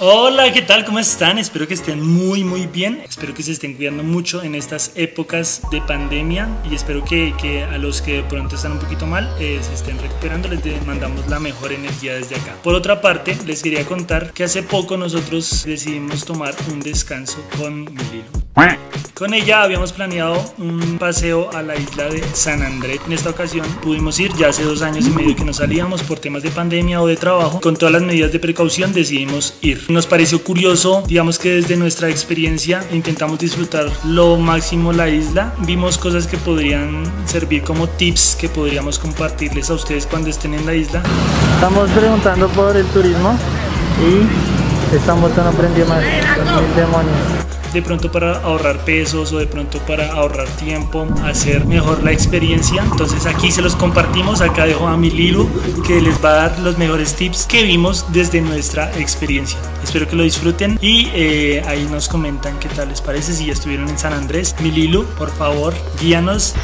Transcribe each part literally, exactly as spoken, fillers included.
Hola, ¿qué tal? ¿Cómo están? Espero que estén muy muy bien, espero que se estén cuidando mucho en estas épocas de pandemia y espero que, que a los que de pronto están un poquito mal eh, se estén recuperando, les mandamos la mejor energía desde acá. Por otra parte, les quería contar que hace poco nosotros decidimos tomar un descanso con mi Lilo. Con ella habíamos planeado un paseo a la isla de San Andrés. En esta ocasión pudimos ir, ya hace dos años y medio que no salíamos por temas de pandemia o de trabajo. Con todas las medidas de precaución decidimos ir. Nos pareció curioso, digamos que desde nuestra experiencia intentamos disfrutar lo máximo la isla. Vimos cosas que podrían servir como tips que podríamos compartirles a ustedes cuando estén en la isla. Estamos preguntando por el turismo y esta moto no prendió más. ¡Mil demonios! De pronto para ahorrar pesos o de pronto para ahorrar tiempo, hacer mejor la experiencia. Entonces aquí se los compartimos, acá dejo a mi Lilu que les va a dar los mejores tips que vimos desde nuestra experiencia. Espero que lo disfruten y eh, ahí nos comentan qué tal les parece si ya estuvieron en San Andrés. Mi Lilu, por favor, guíanos.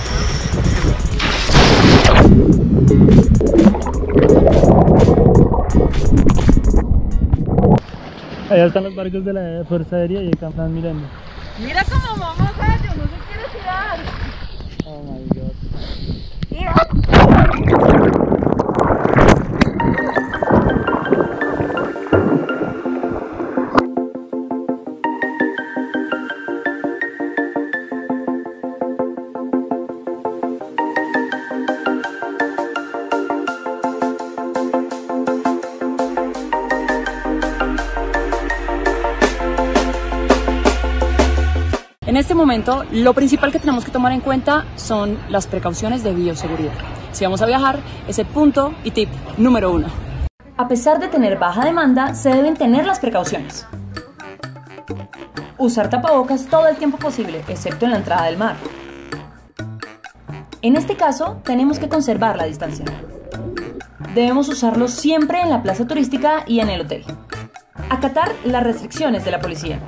Allá están los barcos de la Fuerza Aérea y acá están mirando. Mira cómo vamos a ellos, no se quiere tirar. Oh my god. Mira. En este momento, lo principal que tenemos que tomar en cuenta son las precauciones de bioseguridad. Si vamos a viajar, ese punto y tip número uno. A pesar de tener baja demanda, se deben tener las precauciones. Usar tapabocas todo el tiempo posible, excepto en la entrada del mar. En este caso, tenemos que conservar la distancia. Debemos usarlo siempre en la plaza turística y en el hotel. Acatar las restricciones de la policía.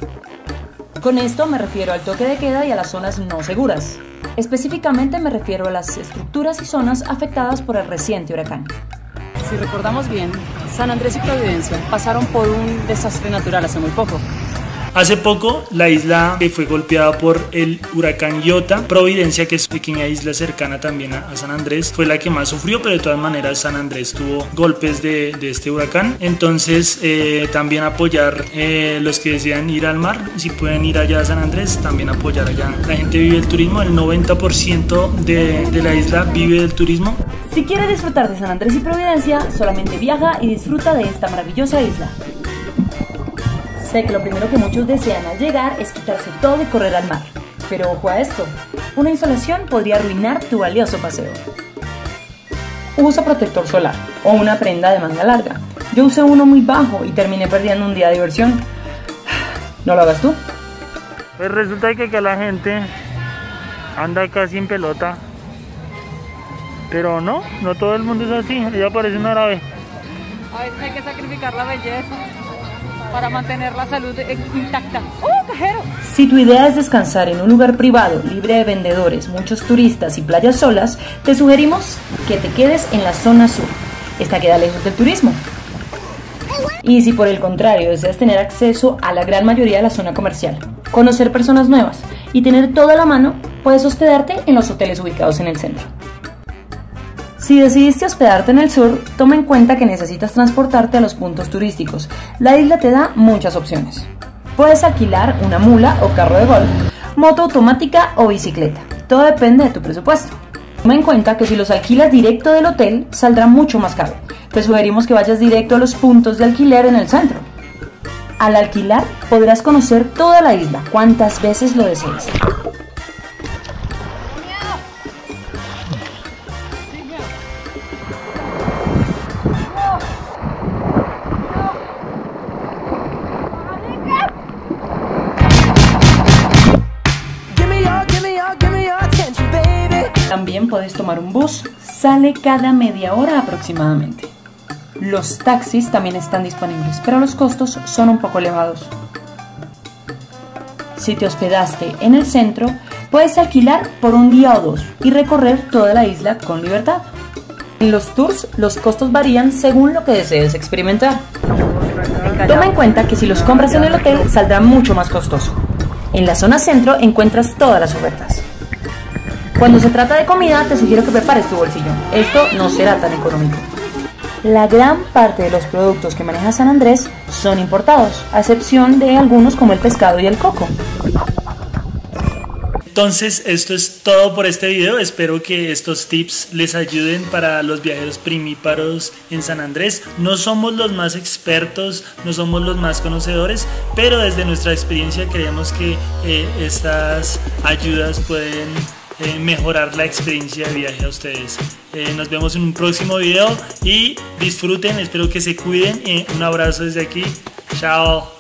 Con esto me refiero al toque de queda y a las zonas no seguras. Específicamente me refiero a las estructuras y zonas afectadas por el reciente huracán. Si recordamos bien, San Andrés y Providencia pasaron por un desastre natural hace muy poco. Hace poco la isla que fue golpeada por el huracán Iota, Providencia, que es una pequeña isla cercana también a San Andrés, fue la que más sufrió, pero de todas maneras San Andrés tuvo golpes de, de este huracán. Entonces eh, también apoyar eh, los que desean ir al mar, si pueden ir allá a San Andrés, también apoyar allá. La gente vive el turismo, el noventa por ciento de, de la isla vive del turismo. Si quiere disfrutar de San Andrés y Providencia, solamente viaja y disfruta de esta maravillosa isla. Sé que lo primero que muchos desean al llegar es quitarse todo y correr al mar. Pero ojo a esto, una insolación podría arruinar tu valioso paseo. Usa protector solar o una prenda de manga larga. Yo usé uno muy bajo y terminé perdiendo un día de diversión. ¿No lo hagas tú? Pues resulta que acá la gente anda casi en pelota. Pero no, no todo el mundo es así, ya parece un árabe. A veces hay que sacrificar la belleza para mantener la salud intacta. ¡Oh, cajero! Si tu idea es descansar en un lugar privado, libre de vendedores, muchos turistas y playas solas, te sugerimos que te quedes en la zona sur. Esta queda lejos del turismo. Y si por el contrario deseas tener acceso a la gran mayoría de la zona comercial, conocer personas nuevas y tener toda la mano, puedes hospedarte en los hoteles ubicados en el centro. Si decidiste hospedarte en el sur, toma en cuenta que necesitas transportarte a los puntos turísticos. La isla te da muchas opciones. Puedes alquilar una mula o carro de golf, moto automática o bicicleta. Todo depende de tu presupuesto. Toma en cuenta que si los alquilas directo del hotel, saldrá mucho más caro. Te sugerimos que vayas directo a los puntos de alquiler en el centro. Al alquilar, podrás conocer toda la isla, cuantas veces lo desees. También puedes tomar un bus, sale cada media hora aproximadamente. Los taxis también están disponibles, pero los costos son un poco elevados. Si te hospedaste en el centro, puedes alquilar por un día o dos y recorrer toda la isla con libertad. En los tours, los costos varían según lo que desees experimentar. Toma en cuenta que si los compras en el hotel saldrá mucho más costoso. En la zona centro encuentras todas las ofertas. Cuando se trata de comida, te sugiero que prepares tu bolsillo. Esto no será tan económico. La gran parte de los productos que maneja San Andrés son importados, a excepción de algunos como el pescado y el coco. Entonces, esto es todo por este video. Espero que estos tips les ayuden para los viajeros primíparos en San Andrés. No somos los más expertos, no somos los más conocedores, pero desde nuestra experiencia creemos que eh, estas ayudas pueden eh, mejorar la experiencia de viaje a ustedes. Eh, nos vemos en un próximo video y disfruten, espero que se cuiden. Eh, un abrazo desde aquí. Chao.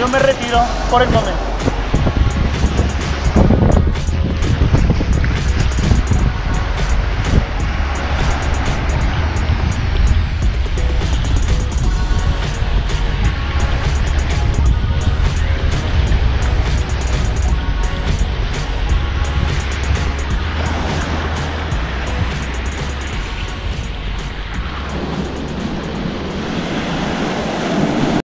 Yo me retiro por el momento.